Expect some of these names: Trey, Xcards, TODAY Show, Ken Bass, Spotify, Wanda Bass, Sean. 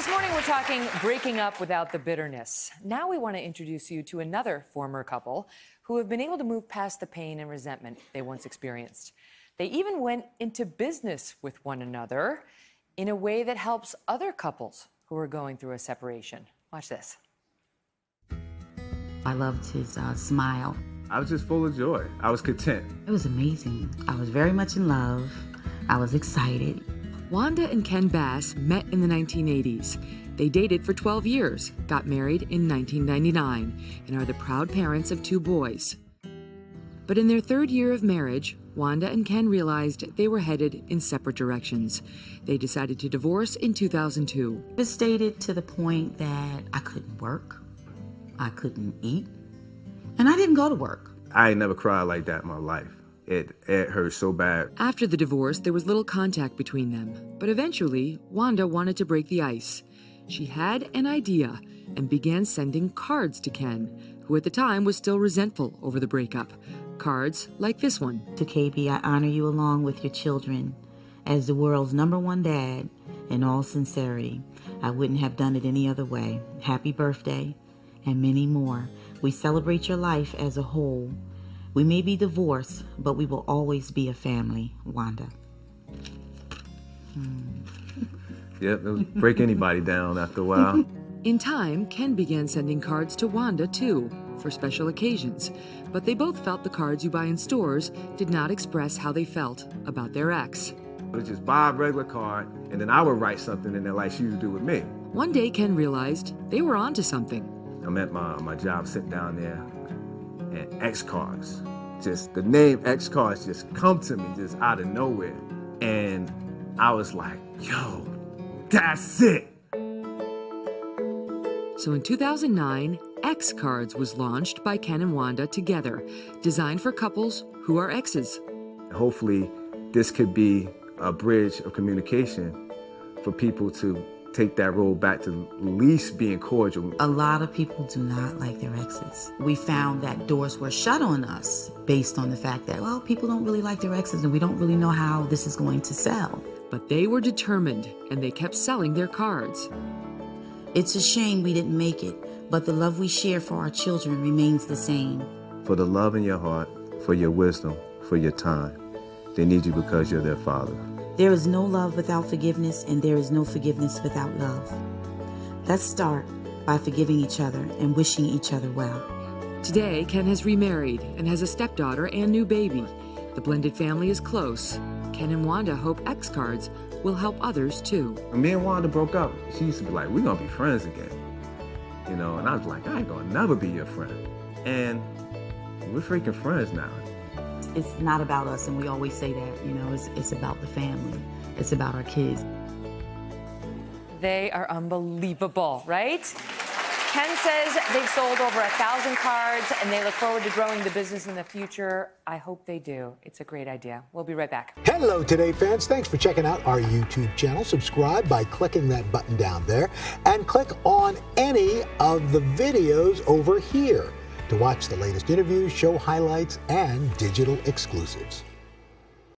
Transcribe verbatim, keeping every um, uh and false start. this morning we're talking breaking up without the bitterness. Now we want to introduce you to another former couple who have been able to move past the pain and resentment they once experienced. They even went into business with one another in a way that helps other couples who are going through a separation. Watch this. I loved his uh, smile. I was just full of joy. I was content. It was amazing. I was very much in love. I was excited. Wanda and Ken Bass met in the nineteen eighties. They dated for twelve years, got married in nineteen ninety-nine, and are the proud parents of two boys. But in their third year of marriage, Wanda and Ken realized they were headed in separate directions. They decided to divorce in two thousand two. It was stated to the point that I couldn't work, I couldn't eat, and I didn't go to work. I ain't never cried like that in my life. It, it hurt so bad. After the divorce, there was little contact between them. But eventually, Wanda wanted to break the ice. She had an idea and began sending cards to Ken, who at the time was still resentful over the breakup. Cards like this one. To K B, I honor you along with your children. As the world's number one dad, in all sincerity, I wouldn't have done it any other way. Happy birthday, and many more. We celebrate your life as a whole. We may be divorced, but we will always be a family, Wanda. Hmm. Yep, it'll break anybody down after a while. In time, Ken began sending cards to Wanda, too, for special occasions. But they both felt the cards you buy in stores did not express how they felt about their ex. It was just buy a regular card, and then I would write something in there like she would do with me. One day, Ken realized they were onto something. I'm at my, my job sitting down there. And Xcards, just the name Xcards just come to me just out of nowhere. And I was like, yo, that's it. So in two thousand nine, Xcards was launched by Ken and Wanda together, designed for couples who are exes. Hopefully this could be a bridge of communication for people to take that role back to at least being cordial. A lot of people do not like their exes. We found that doors were shut on us based on the fact that, well, people don't really like their exes and we don't really know how this is going to sell. But they were determined and they kept selling their cards. It's a shame we didn't make it, but the love we share for our children remains the same. For the love in your heart, for your wisdom, for your time. They need you because you're their father. There is no love without forgiveness, and there is no forgiveness without love. Let's start by forgiving each other and wishing each other well. Today, Ken has remarried and has a stepdaughter and new baby. The blended family is close. Ken and Wanda hope Xcards will help others, too. When me and Wanda broke up, she used to be like, we're going to be friends again. You know, and I was like, I ain't going to never be your friend. And we're freaking friends now. It's not about us, and we always say that, you know, it's, it's about the family. It's about our kids. They are unbelievable, right? Ken says they've sold over a thousand cards, and they look forward to growing the business in the future. I hope they do. It's a great idea. We'll be right back. Hello, Today fans. Thanks for checking out our YouTube channel. Subscribe by clicking that button down there, and click on any of the videos over here to watch the latest interviews, show highlights, and digital exclusives.